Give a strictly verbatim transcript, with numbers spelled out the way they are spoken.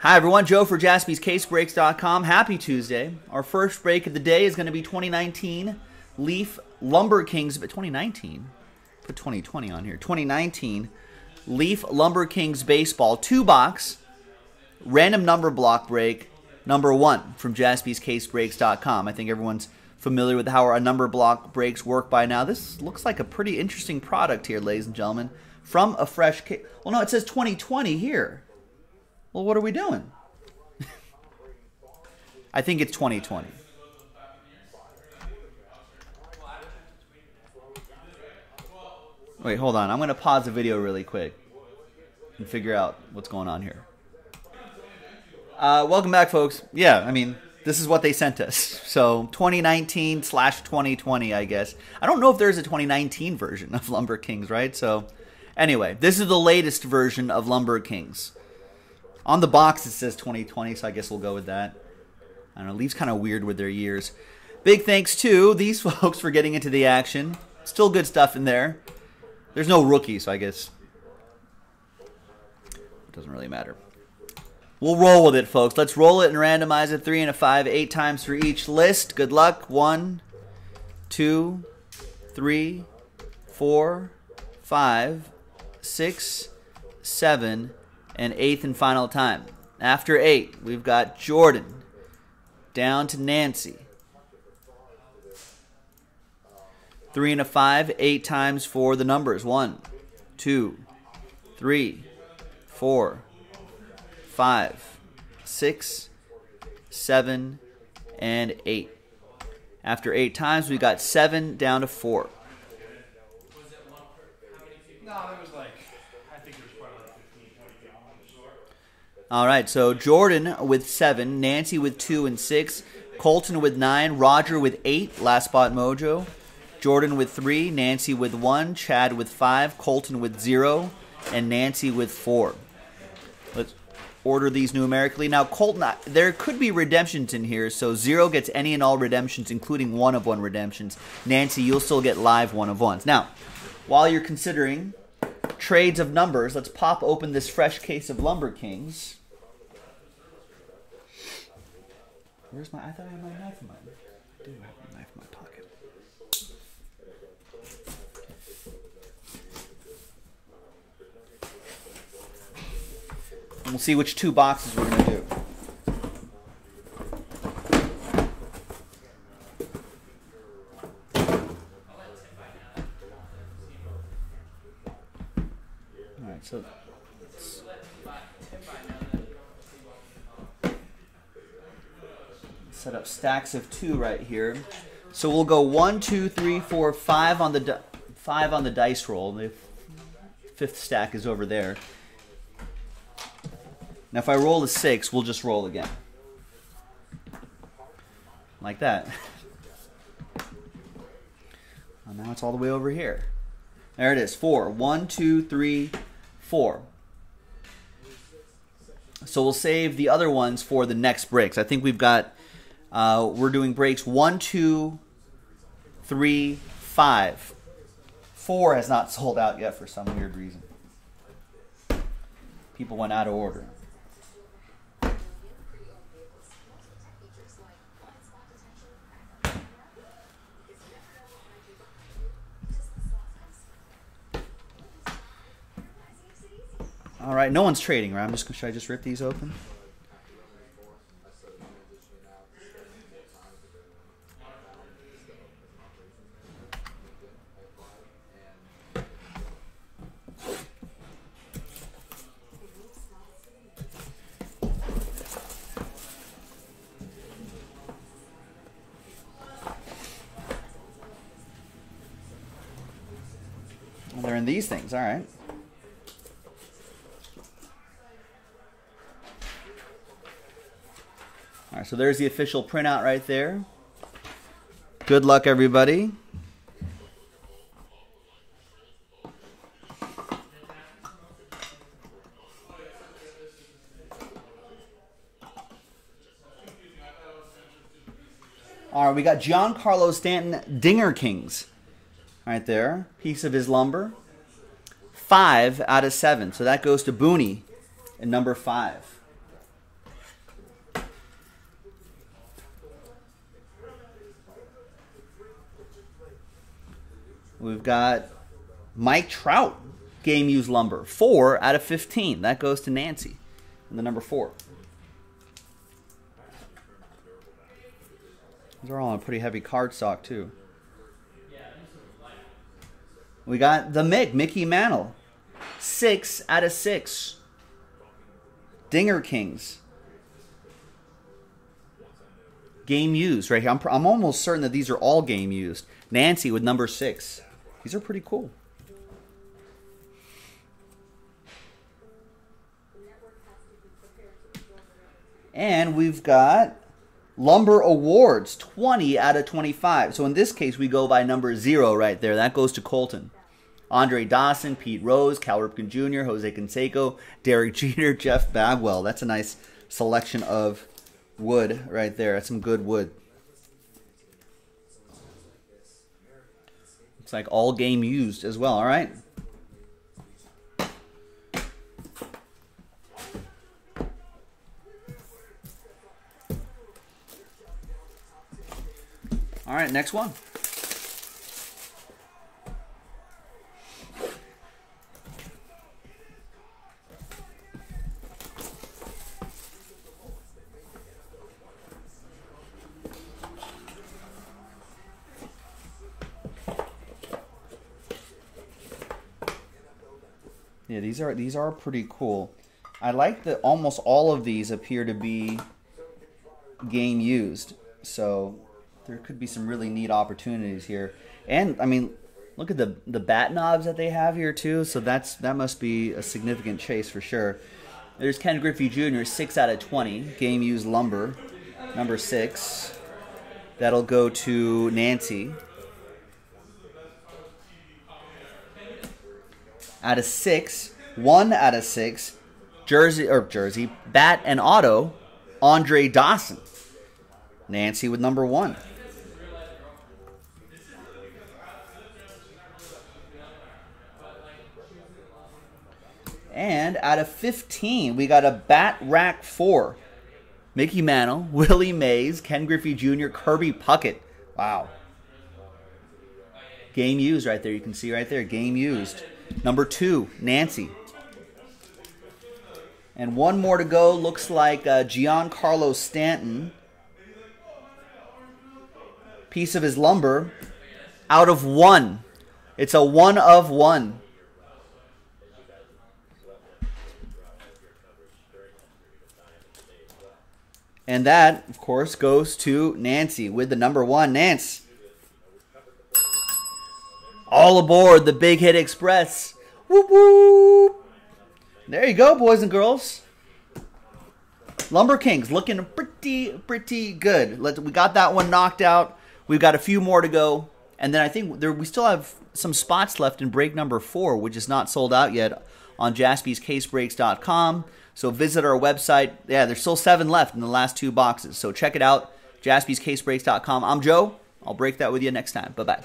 Hi everyone, Joe for Jaspys Case Breaks dot com. Happy Tuesday. Our first break of the day is going to be twenty nineteen Leaf Lumber Kings, but twenty nineteen, put twenty twenty on here, twenty nineteen Leaf Lumber Kings Baseball, two box, random number block break, number one from Jaspys Case Breaks dot com. I think everyone's familiar with how our number block breaks work by now. This looks like a pretty interesting product here, ladies and gentlemen, from a fresh case. Well, no, it says twenty twenty here. Well, what are we doing? I think it's twenty twenty. Wait, hold on. I'm going to pause the video really quick and figure out what's going on here. Uh, welcome back, folks. Yeah, I mean, this is what they sent us. So twenty nineteen slash twenty twenty, I guess. I don't know if there's a twenty nineteen version of Lumber Kings, right? So anyway, this is the latest version of Lumber Kings. On the box, it says twenty twenty, so I guess we'll go with that. I don't know, Leafs kind of weird with their years. Big thanks to these folks for getting into the action. Still good stuff in there. There's no rookie, so I guess it doesn't really matter. We'll roll with it, folks. Let's roll it and randomize it. Three and a five, eight times for each list. Good luck. One, two, three, four, five, six, seven, and eighth and final time. After eight, we've got Jordan down to Nancy. Three and a five, eight times for the numbers. One, two, three, four, five, six, seven, and eight. After eight times, we got seven down to four. Was it one per? No, there was like, I think there was probably like fifteen, twenty. All right, so Jordan with seven, Nancy with two and six, Colton with nine, Roger with eight, Last Spot Mojo, Jordan with three, Nancy with one, Chad with five, Colton with zero, and Nancy with four. Let's order these numerically. Now, Colton, there could be redemptions in here, so zero gets any and all redemptions, including one of one redemptions. Nancy, you'll still get live one of ones. Now, while you're considering trades of numbers, let's pop open this fresh case of Lumber Kings. Where's my, I thought I had my knife in my, I do have my knife in my pocket. And we'll see which two boxes we're going to do. So let's, let's set up stacks of two right here. So we'll go one, two, three, four, five on the di five on the dice roll. The fifth stack is over there. Now, if I roll a six, we'll just roll again, like that. And now it's all the way over here. There it is. Four. One, two, three. Four. So we'll save the other ones for the next breaks. I think we've got, uh, we're doing breaks one, two, three, five. Four has not sold out yet for some weird reason. People went out of order. All right, no one's trading, right? I'm just, should I just rip these open? Well, they're in these things, all right. All right, so there's the official printout right there. Good luck, everybody. All right, we got Giancarlo Stanton Dinger Kings right there. Piece of his lumber. Five out of seven. So that goes to Booney in number five. We've got Mike Trout, game used lumber. four out of fifteen. That goes to Nancy in the number four. These are all on a pretty heavy cardstock, too. We got the Mick, Mickey Mantle. six out of six. Dinger Kings. Game used right here. I'm, I'm almost certain that these are all game used. Nancy with number six. These are pretty cool. And we've got Lumber Awards, twenty out of twenty-five. So in this case, we go by number zero right there. That goes to Colton. Andre Dawson, Pete Rose, Cal Ripken Junior, Jose Canseco, Derek Jeter, Jeff Bagwell. That's a nice selection of wood right there. That's some good wood. Looks like all game used as well. All right. All right, next one. Yeah, these are these are pretty cool. I like that almost all of these appear to be game used. So there could be some really neat opportunities here. And I mean, look at the the bat knobs that they have here too. So that's that must be a significant chase for sure. There's Ken Griffey Junior, six out of twenty, game used lumber, number six. That'll go to Nancy. Out of six, one out of six, jersey or jersey bat and auto, Andre Dawson. Nancy with number one. And out of fifteen, we got a bat rack four. Mickey Mantle, Willie Mays, Ken Griffey Junior, Kirby Puckett. Wow. Game used right there. You can see right there, game used. Number two, Nancy. And one more to go. Looks like uh, Giancarlo Stanton. Piece of his lumber out of one. It's a one of one. And that, of course, goes to Nancy with the number one. Nance. All aboard the Big Hit Express. Whoop, whoop. There you go, boys and girls. Lumber Kings looking pretty, pretty good. Let's, we got that one knocked out. We've got a few more to go, and then I think there, we still have some spots left in break number four, which is not sold out yet on Jaspys Case Breaks dot com. So visit our website. Yeah, there's still seven left in the last two boxes. So check it out, Jaspys Case Breaks dot com. I'm Joe. I'll break that with you next time. Bye-bye.